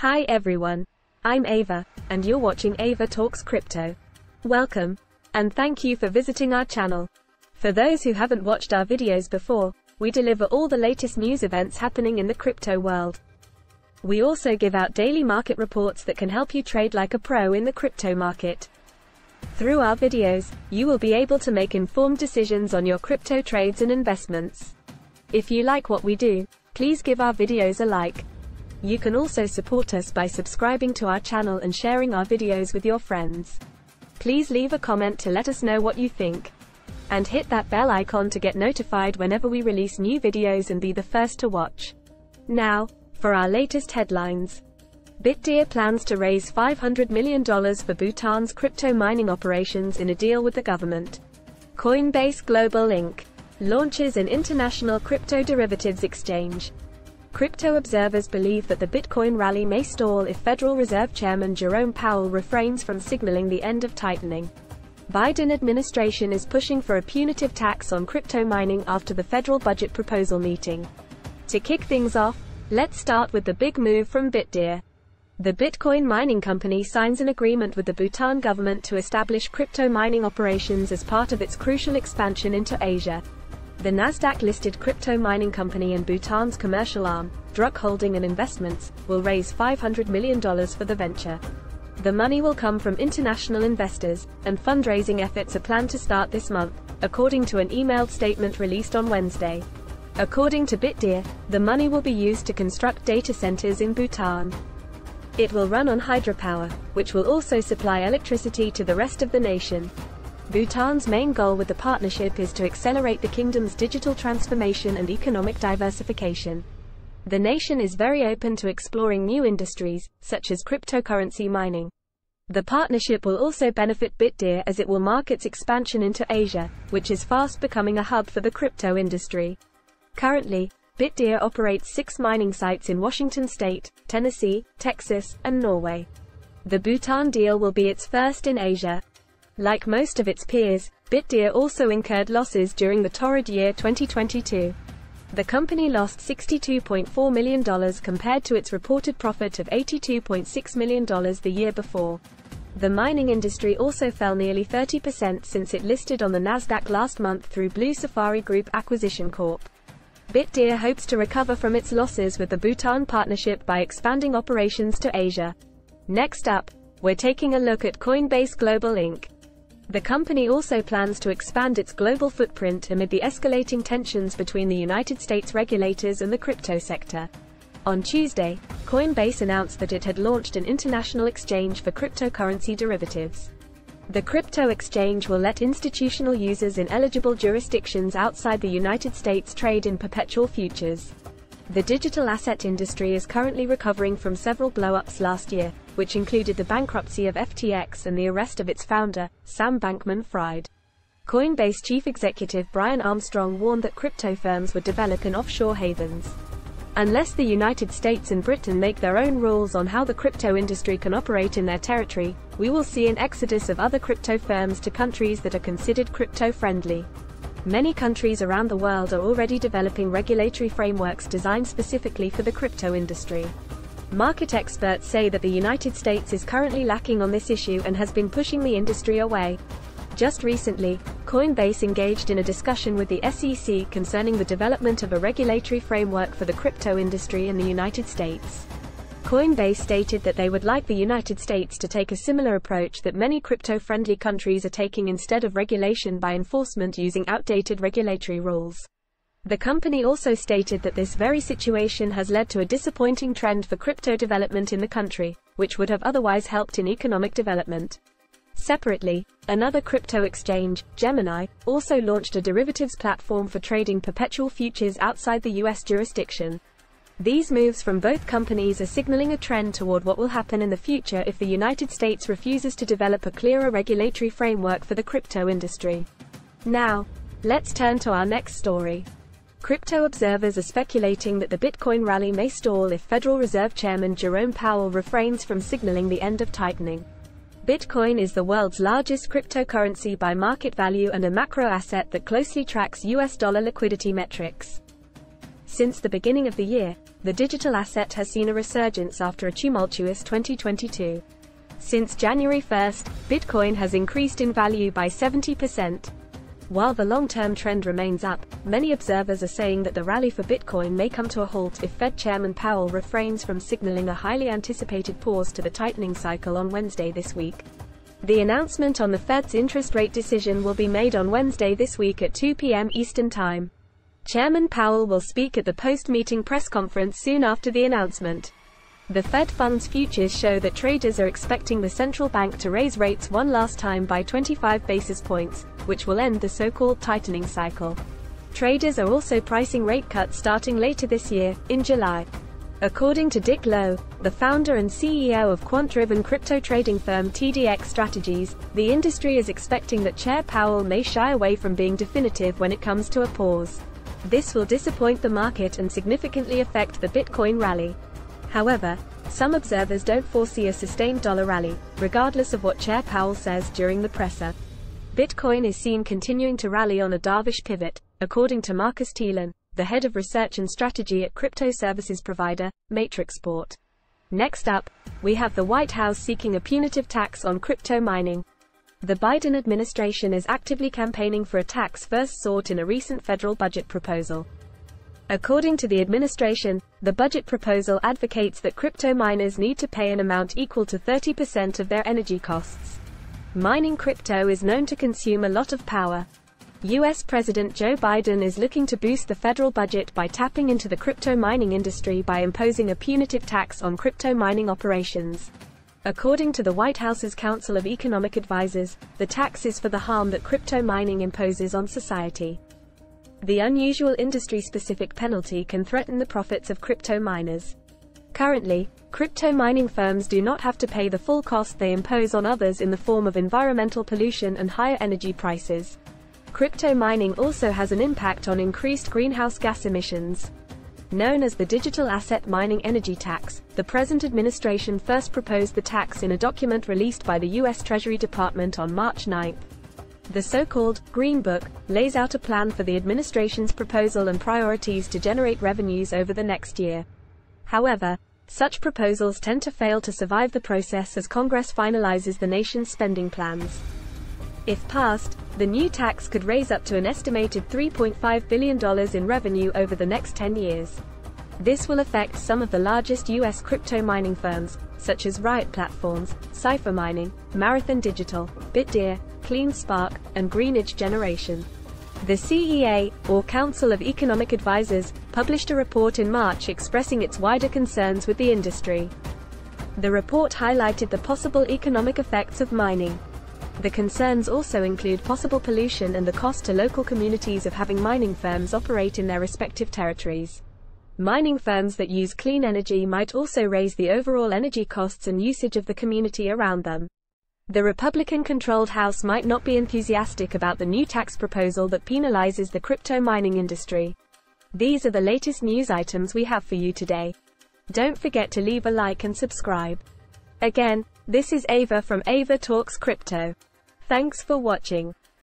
Hi everyone, I'm Ava, and you're watching AVA Talks Crypto. Welcome, and thank you for visiting our channel. For those who haven't watched our videos before, we deliver all the latest news events happening in the crypto world. We also give out daily market reports that can help you trade like a pro in the crypto market. Through our videos, you will be able to make informed decisions on your crypto trades and investments. If you like what we do, please give our videos a like. You can also support us by subscribing to our channel and sharing our videos with your friends. Please leave a comment to let us know what you think. And hit that bell icon to get notified whenever we release new videos and be the first to watch. Now, for our latest headlines. BitDeer plans to raise $500 million for Bhutan's crypto mining operations in a deal with the government. Coinbase Global Inc. launches an international crypto derivatives exchange. Crypto observers believe that the Bitcoin rally may stall if Federal Reserve Chairman Jerome Powell refrains from signaling the end of tightening. Biden administration is pushing for a punitive tax on crypto mining after the federal budget proposal meeting. To kick things off, let's start with the big move from BitDeer. The Bitcoin mining company signs an agreement with the Bhutan government to establish crypto mining operations as part of its crucial expansion into Asia. The Nasdaq-listed crypto mining company and Bhutan's commercial arm, Druk Holding and Investments, will raise $500 million for the venture. The money will come from international investors, and fundraising efforts are planned to start this month, according to an emailed statement released on Wednesday. According to BitDeer, the money will be used to construct data centers in Bhutan. It will run on hydropower, which will also supply electricity to the rest of the nation. Bhutan's main goal with the partnership is to accelerate the kingdom's digital transformation and economic diversification. The nation is very open to exploring new industries, such as cryptocurrency mining. The partnership will also benefit BitDeer as it will mark its expansion into Asia, which is fast becoming a hub for the crypto industry. Currently, BitDeer operates 6 mining sites in Washington state, Tennessee, Texas, and Norway. The Bhutan deal will be its first in Asia. Like most of its peers, BitDeer also incurred losses during the torrid year 2022. The company lost $62.4 million compared to its reported profit of $82.6 million the year before. The mining industry also fell nearly 30% since it listed on the Nasdaq last month through Blue Safari Group Acquisition Corp. BitDeer hopes to recover from its losses with the Bhutan partnership by expanding operations to Asia. Next up, we're taking a look at Coinbase Global Inc. The company also plans to expand its global footprint amid the escalating tensions between the United States regulators and the crypto sector. On Tuesday, Coinbase announced that it had launched an international exchange for cryptocurrency derivatives. The crypto exchange will let institutional users in eligible jurisdictions outside the United States trade in perpetual futures. The digital asset industry is currently recovering from several blow-ups last year, which included the bankruptcy of FTX and the arrest of its founder, Sam Bankman-Fried. Coinbase chief executive Brian Armstrong warned that crypto firms would develop in offshore havens. Unless the United States and Britain make their own rules on how the crypto industry can operate in their territory, we will see an exodus of other crypto firms to countries that are considered crypto-friendly. Many countries around the world are already developing regulatory frameworks designed specifically for the crypto industry. Market experts say that the United States is currently lacking on this issue and has been pushing the industry away. Just recently, Coinbase engaged in a discussion with the SEC concerning the development of a regulatory framework for the crypto industry in the United States. Coinbase stated that they would like the United States to take a similar approach that many crypto-friendly countries are taking instead of regulation by enforcement using outdated regulatory rules. The company also stated that this very situation has led to a disappointing trend for crypto development in the country, which would have otherwise helped in economic development. Separately, another crypto exchange, Gemini, also launched a derivatives platform for trading perpetual futures outside the U.S. jurisdiction. These moves from both companies are signaling a trend toward what will happen in the future if the United States refuses to develop a clearer regulatory framework for the crypto industry. Now, let's turn to our next story. Crypto observers are speculating that the Bitcoin rally may stall if Federal Reserve Chairman Jerome Powell refrains from signaling the end of tightening. Bitcoin is the world's largest cryptocurrency by market value and a macro asset that closely tracks US dollar liquidity metrics. Since the beginning of the year, the digital asset has seen a resurgence after a tumultuous 2022. Since January 1st, Bitcoin has increased in value by 70%. While the long-term trend remains up, many observers are saying that the rally for Bitcoin may come to a halt if Fed Chairman Powell refrains from signaling a highly anticipated pause to the tightening cycle on Wednesday this week. The announcement on the Fed's interest rate decision will be made on Wednesday this week at 2 p.m. Eastern Time. Chairman Powell will speak at the post-meeting press conference soon after the announcement. The Fed funds futures show that traders are expecting the central bank to raise rates one last time by 25 basis points, which will end the so-called tightening cycle. Traders are also pricing rate cuts starting later this year, in July. According to Dick Lowe, the founder and CEO of quant-driven crypto trading firm TDX Strategies, the industry is expecting that Chair Powell may shy away from being definitive when it comes to a pause. This will disappoint the market and significantly affect the Bitcoin rally. However, some observers don't foresee a sustained dollar rally, regardless of what Chair Powell says during the presser. Bitcoin is seen continuing to rally on a dovish pivot, according to Marcus Thielen, the head of research and strategy at crypto services provider, Matrixport. Next up, we have the White House seeking a punitive tax on crypto mining. The Biden administration is actively campaigning for a tax first sought in a recent federal budget proposal. According to the administration, the budget proposal advocates that crypto miners need to pay an amount equal to 30% of their energy costs. Mining crypto is known to consume a lot of power. U.S. President Joe Biden is looking to boost the federal budget by tapping into the crypto mining industry by imposing a punitive tax on crypto mining operations. According to the White House's Council of Economic Advisers, the tax is for the harm that crypto mining imposes on society. The unusual industry-specific penalty can threaten the profits of crypto miners. Currently, crypto mining firms do not have to pay the full cost they impose on others in the form of environmental pollution and higher energy prices. Crypto mining also has an impact on increased greenhouse gas emissions. Known as the Digital Asset Mining Energy Tax, the present administration first proposed the tax in a document released by the U.S. Treasury Department on March 9. The so-called Green Book lays out a plan for the administration's proposal and priorities to generate revenues over the next year. However, such proposals tend to fail to survive the process as Congress finalizes the nation's spending plans. If passed, the new tax could raise up to an estimated $3.5 billion in revenue over the next 10 years. This will affect some of the largest U.S. crypto mining firms, such as Riot Platforms, Cipher Mining, Marathon Digital, BitDeer, Clean Spark, and Greenidge Generation. The CEA, or Council of Economic Advisers, published a report in March expressing its wider concerns with the industry. The report highlighted the possible economic effects of mining. The concerns also include possible pollution and the cost to local communities of having mining firms operate in their respective territories. Mining firms that use clean energy might also raise the overall energy costs and usage of the community around them. The Republican-controlled House might not be enthusiastic about the new tax proposal that penalizes the crypto mining industry. These are the latest news items we have for you today. Don't forget to leave a like and subscribe. Again, this is Ava from AVA Talks Crypto. Thanks for watching.